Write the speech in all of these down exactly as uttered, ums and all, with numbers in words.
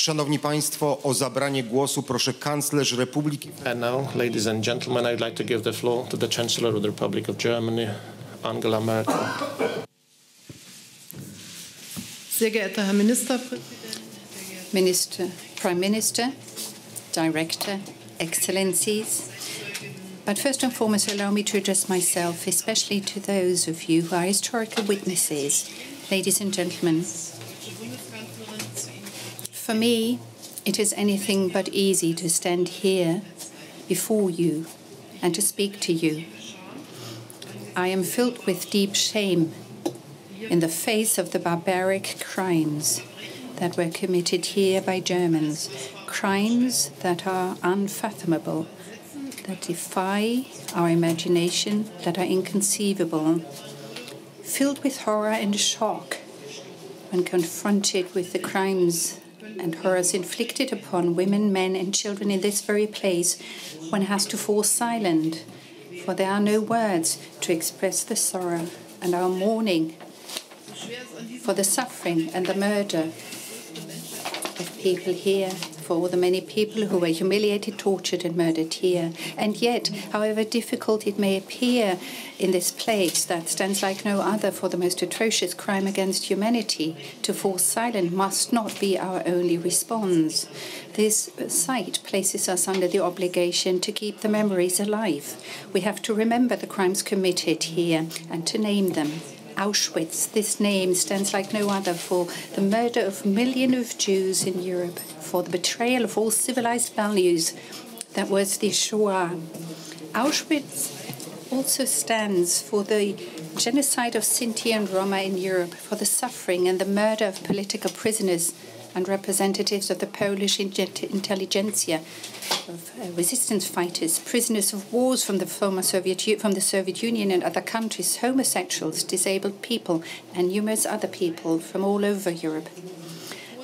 Szanowni Państwo, o zabranie głosu proszę kanclerz Republiki. And now, ladies and gentlemen, I'd like to give the floor to the Chancellor of the Republic of Germany, Angela Merkel. Sehr geehrter Herr Ministerpräsident, Minister, Prime Minister, Director, Excellencies. But first and foremost, allow me to address myself, especially to those of you who are historical witnesses. Ladies and gentlemen, for me, it is anything but easy to stand here before you and to speak to you. I am filled with deep shame in the face of the barbaric crimes that were committed here by Germans, crimes that are unfathomable, that defy our imagination, that are inconceivable. Filled with horror and shock when confronted with the crimes and horrors inflicted upon women, men and children in this very place, one has to fall silent, for there are no words to express the sorrow and our mourning for the suffering and the murder of people here, for all the many people who were humiliated, tortured and murdered here. And yet, however difficult it may appear in this place that stands like no other for the most atrocious crime against humanity, to fall silent must not be our only response. This site places us under the obligation to keep the memories alive. We have to remember the crimes committed here and to name them. Auschwitz, this name stands like no other for the murder of millions of Jews in Europe, for the betrayal of all civilized values that was the Shoah. Auschwitz also stands for the genocide of Sinti and Roma in Europe, for the suffering and the murder of political prisoners and representatives of the Polish intelligentsia, of uh, resistance fighters, prisoners of wars from the former Soviet, U from the Soviet Union and other countries, homosexuals, disabled people, and numerous other people from all over Europe.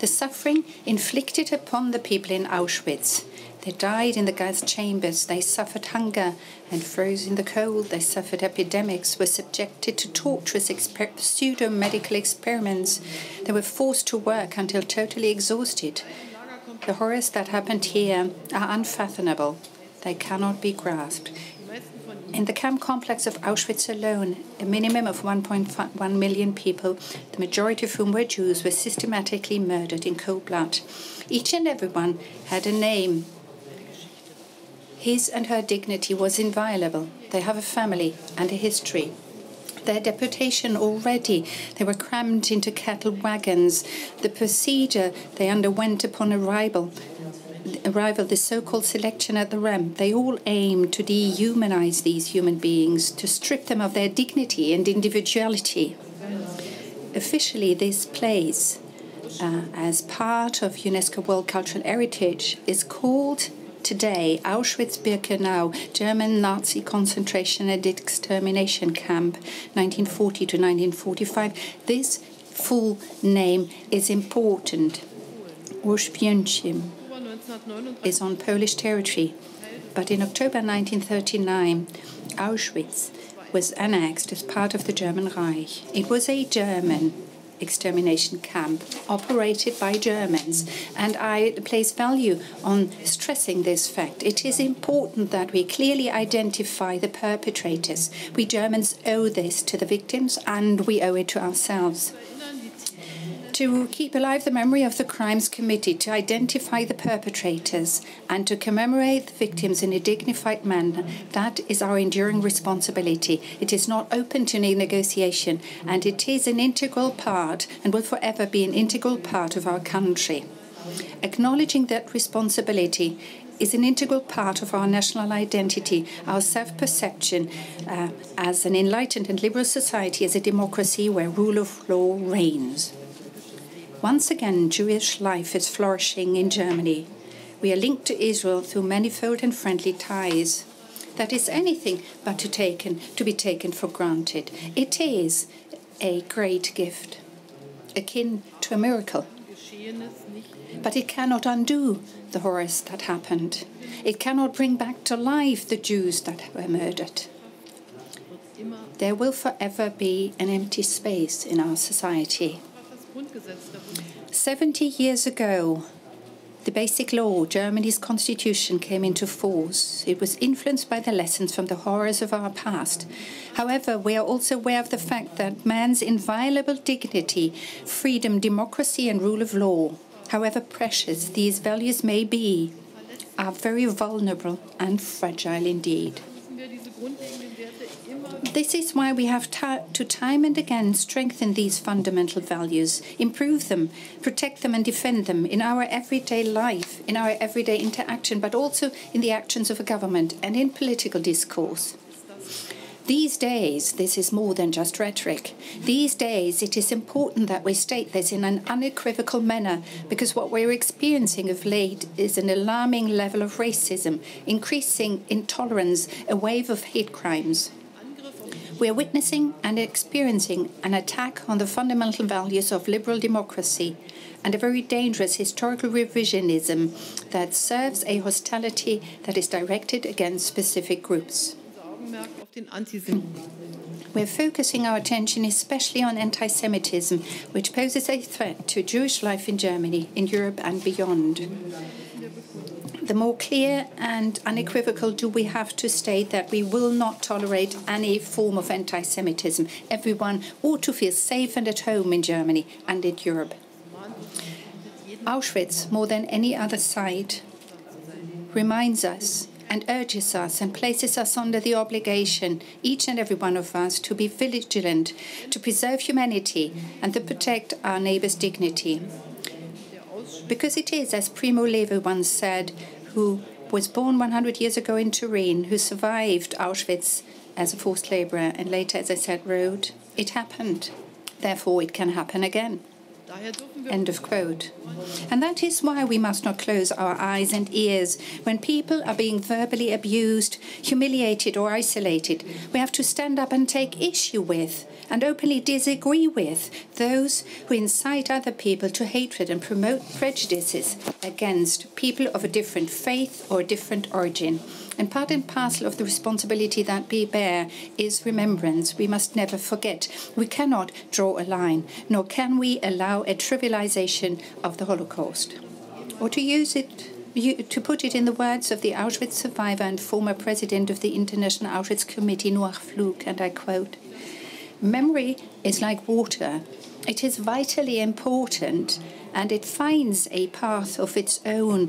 The suffering inflicted upon the people in Auschwitz. They died in the gas chambers, they suffered hunger and froze in the cold, they suffered epidemics, were subjected to torturous pseudo-medical experiments, they were forced to work until totally exhausted. The horrors that happened here are unfathomable, they cannot be grasped. In the camp complex of Auschwitz alone, a minimum of one point one million people, the majority of whom were Jews, were systematically murdered in cold blood. Each and everyone had a name. His and her dignity was inviolable. They have a family and a history. Their deportation already, they were crammed into cattle wagons. The procedure they underwent upon arrival, arrival, the so-called selection at the ramp, they all aimed to dehumanize these human beings, to strip them of their dignity and individuality. Officially, this place, uh, as part of UNESCO World Cultural Heritage, is called today, Auschwitz-Birkenau, German Nazi concentration and extermination camp, nineteen forty to nineteen forty-five. This full name is important. Auschwitz is on Polish territory, but in October nineteen thirty-nine, Auschwitz was annexed as part of the German Reich. It was a German extermination camp operated by Germans, and I place value on stressing this fact. It is important that we clearly identify the perpetrators. We Germans owe this to the victims, and we owe it to ourselves. To keep alive the memory of the crimes committed, to identify the perpetrators, and to commemorate the victims in a dignified manner, that is our enduring responsibility. It is not open to any negotiation, and it is an integral part and will forever be an integral part of our country. Acknowledging that responsibility is an integral part of our national identity, our self-perception uh, as an enlightened and liberal society, as a democracy where rule of law reigns. Once again, Jewish life is flourishing in Germany. We are linked to Israel through manifold and friendly ties. That is anything but to, taken, to be taken for granted. It is a great gift, akin to a miracle. But it cannot undo the horrors that happened. It cannot bring back to life the Jews that were murdered. There will forever be an empty space in our society. Seventy years ago, The Basic Law, Germany's constitution, came into force. It was influenced by the lessons from the horrors of our past. However, we are also aware of the fact that man's inviolable dignity, freedom, democracy and rule of law, however precious these values may be, are very vulnerable and fragile indeed. This is why we have to time and again strengthen these fundamental values, improve them, protect them and defend them in our everyday life, in our everyday interaction, but also in the actions of a government and in political discourse. These days, this is more than just rhetoric. These days, it is important that we state this in an unequivocal manner, because what we're experiencing of late is an alarming level of racism, increasing intolerance, a wave of hate crimes. We are witnessing and experiencing an attack on the fundamental values of liberal democracy and a very dangerous historical revisionism that serves a hostility that is directed against specific groups. We are focusing our attention especially on anti-Semitism, which poses a threat to Jewish life in Germany, in Europe and beyond. The more clear and unequivocal do we have to state that we will not tolerate any form of anti-Semitism. Everyone ought to feel safe and at home in Germany and in Europe. Auschwitz, more than any other site, reminds us and urges us and places us under the obligation, each and every one of us, to be vigilant, to preserve humanity and to protect our neighbor's dignity. Because it is, as Primo Levi once said, who was born one hundred years ago in Turin, who survived Auschwitz as a forced laborer and later, as I said, wrote, "It happened, therefore it can happen again." End of quote. And that is why we must not close our eyes and ears when people are being verbally abused, humiliated or isolated. We have to stand up and take issue with and openly disagree with those who incite other people to hatred and promote prejudices against people of a different faith or a different origin. And part and parcel of the responsibility that we bear is remembrance. We must never forget. We cannot draw a line, nor can we allow a trivialization of the Holocaust. Or to use it, to put it in the words of the Auschwitz survivor and former president of the International Auschwitz Committee, Noach Flug, and I quote, "Memory is like water. It is vitally important, and it finds a path of its own,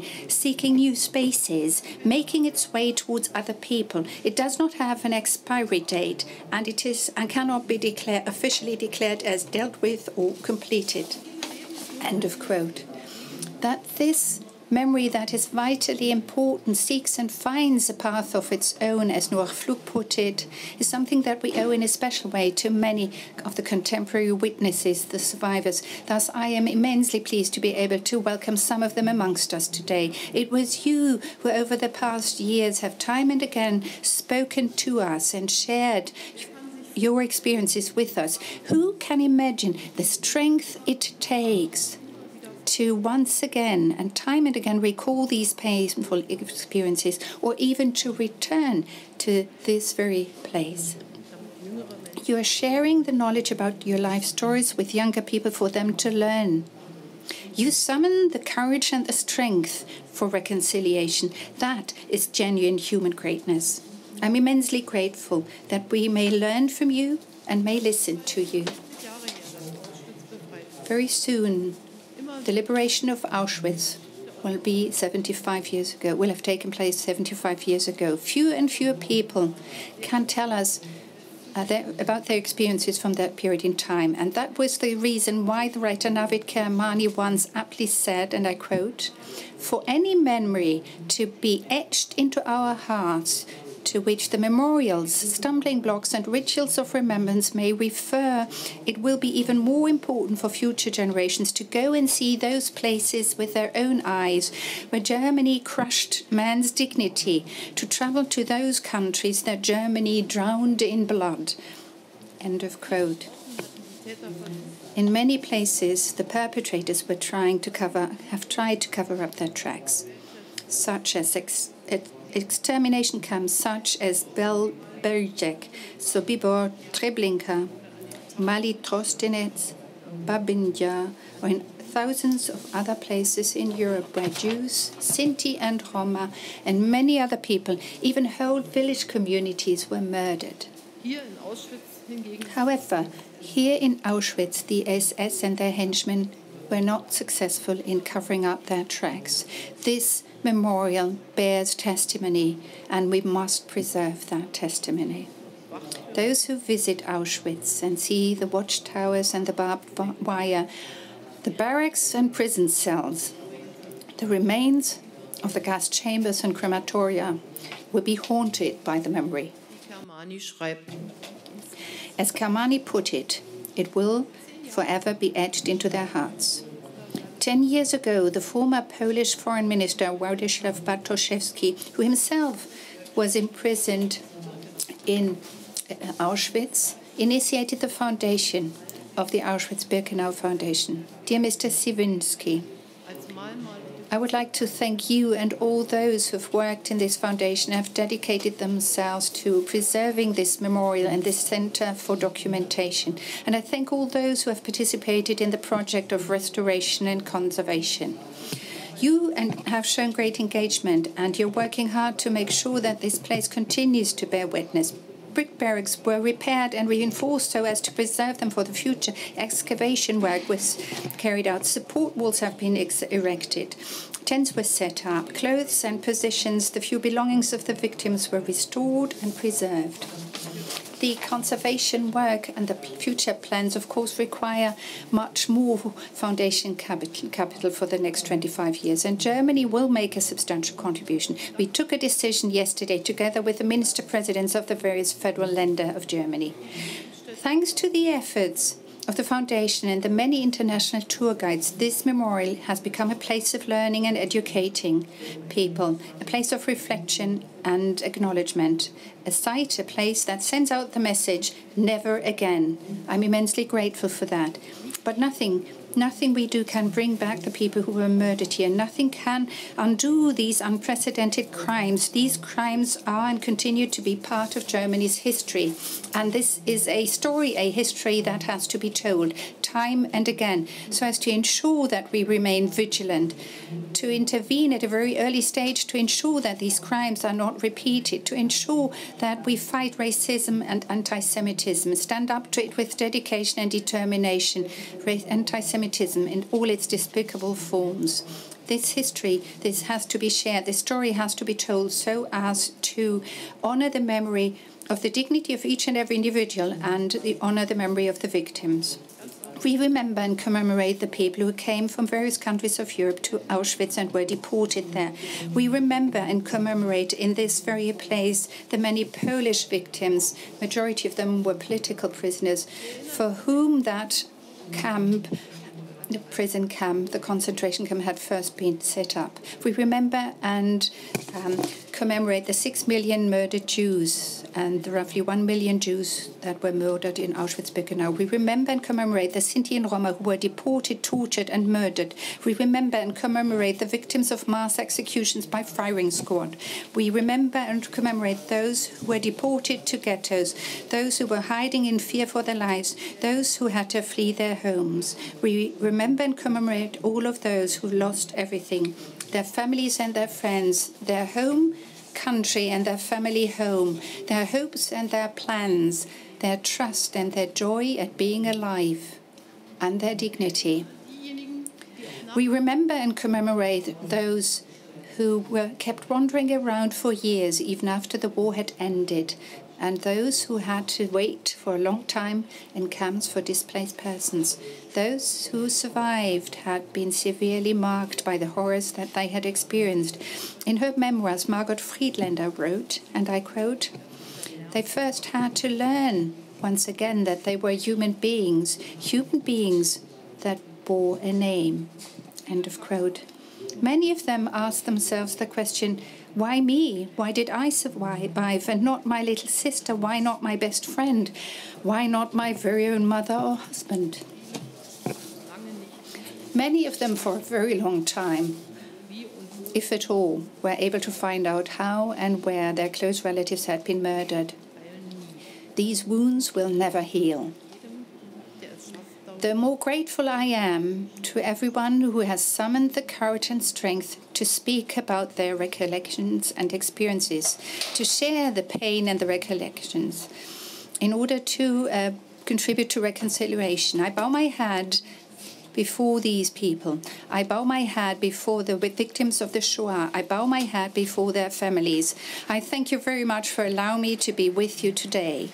seeking new spaces, making its way towards other people. It does not have an expiry date, and it is and cannot be declared, officially declared as dealt with or completed." End of quote. That this memory that is vitally important seeks and finds a path of its own, as Noach Flug put it, is something that we owe in a special way to many of the contemporary witnesses, the survivors. Thus, I am immensely pleased to be able to welcome some of them amongst us today. It was you who, over the past years, have time and again spoken to us and shared your experiences with us. Who can imagine the strength it takes to once again and time and again recall these painful experiences, or even to return to this very place? You are sharing the knowledge about your life stories with younger people for them to learn. You summon the courage and the strength for reconciliation. That is genuine human greatness. I'm immensely grateful that we may learn from you and may listen to you. Very soon, the liberation of Auschwitz will be seventy-five years ago, will have taken place seventy-five years ago. Fewer and fewer people can tell us uh, their, about their experiences from that period in time. And that was the reason why the writer Navid Kermani once aptly said, and I quote, "For any memory to be etched into our hearts, to which the memorials, stumbling blocks and rituals of remembrance may refer, it will be even more important for future generations to go and see those places with their own eyes where Germany crushed man's dignity, to travel to those countries that Germany drowned in blood." End of quote. In many places, the perpetrators were trying to cover, have tried to cover up their tracks, such as ex extermination camps such as Belzec, Sobibor, Treblinka, Mali Trostenets, Babindia, or in thousands of other places in Europe where Jews, Sinti and Roma and many other people, even whole village communities, were murdered. However, here in Auschwitz, the S S and their henchmen were not successful in covering up their tracks. This memorial bears testimony, and we must preserve that testimony. Those who visit Auschwitz and see the watchtowers and the barbed wire, the barracks and prison cells, the remains of the gas chambers and crematoria will be haunted by the memory. As Kermani put it, it will forever be etched into their hearts. Ten years ago, the former Polish Foreign Minister Władysław Bartoszewski, who himself was imprisoned in Auschwitz, initiated the foundation of the Auschwitz-Birkenau Foundation. Dear Mister Sywinski, I would like to thank you and all those who have worked in this foundation and have dedicated themselves to preserving this memorial and this center for documentation. And I thank all those who have participated in the project of restoration and conservation. You and have shown great engagement, and you're working hard to make sure that this place continues to bear witness. Brick barracks were repaired and reinforced so as to preserve them for the future. Excavation work was carried out. Support walls have been erected. Tents were set up. Clothes and possessions, the few belongings of the victims, were restored and preserved. The conservation work and the future plans, of course, require much more foundation capital, capital for the next twenty-five years, and Germany will make a substantial contribution. We took a decision yesterday together with the minister presidents of the various federal länder of Germany. Thanks to the efforts of the foundation and the many international tour guides, this memorial has become a place of learning and educating people, a place of reflection and acknowledgement, a site, a place that sends out the message, never again. I'm immensely grateful for that. But nothing, nothing we do can bring back the people who were murdered here. Nothing can undo these unprecedented crimes. These crimes are and continue to be part of Germany's history. And this is a story, a history that has to be told time and again, so as to ensure that we remain vigilant, to intervene at a very early stage, to ensure that these crimes are not repeated, to ensure that we fight racism and anti-Semitism, stand up to it with dedication and determination, anti-Semitism in all its despicable forms. This history, this has to be shared, this story has to be told so as to honor the memory of the dignity of each and every individual and the honor the memory of the victims. We remember and commemorate the people who came from various countries of Europe to Auschwitz and were deported there. We remember and commemorate in this very place the many Polish victims, majority of them were political prisoners, for whom that camp, the prison camp, the concentration camp, had first been set up. We remember and um, commemorate the six million murdered Jews and the roughly one million Jews that were murdered in Auschwitz-Birkenau. We remember and commemorate the Sinti and Roma who were deported, tortured and murdered. We remember and commemorate the victims of mass executions by firing squad. We remember and commemorate those who were deported to ghettos, those who were hiding in fear for their lives, those who had to flee their homes. We remember Remember and commemorate all of those who lost everything, their families and their friends, their home, country and their family home, their hopes and their plans, their trust and their joy at being alive, and their dignity. We remember and commemorate those who were kept wandering around for years, even after the war had ended, and those who had to wait for a long time in camps for displaced persons. Those who survived had been severely marked by the horrors that they had experienced. In her memoirs, Margot Friedländer wrote, and I quote, "They first had to learn once again that they were human beings, human beings that bore a name." End of quote. Many of them asked themselves the question, why me? Why did I survive and not my little sister? Why not my best friend? Why not my very own mother or husband? Many of them, for a very long time, if at all, were able to find out how and where their close relatives had been murdered. These wounds will never heal. the more grateful I am to everyone who has summoned the courage and strength to speak about their recollections and experiences, to share the pain and the recollections in order to uh, contribute to reconciliation. I bow my head before these people. I bow my head before the victims of the Shoah. I bow my head before their families. I thank you very much for allowing me to be with you today.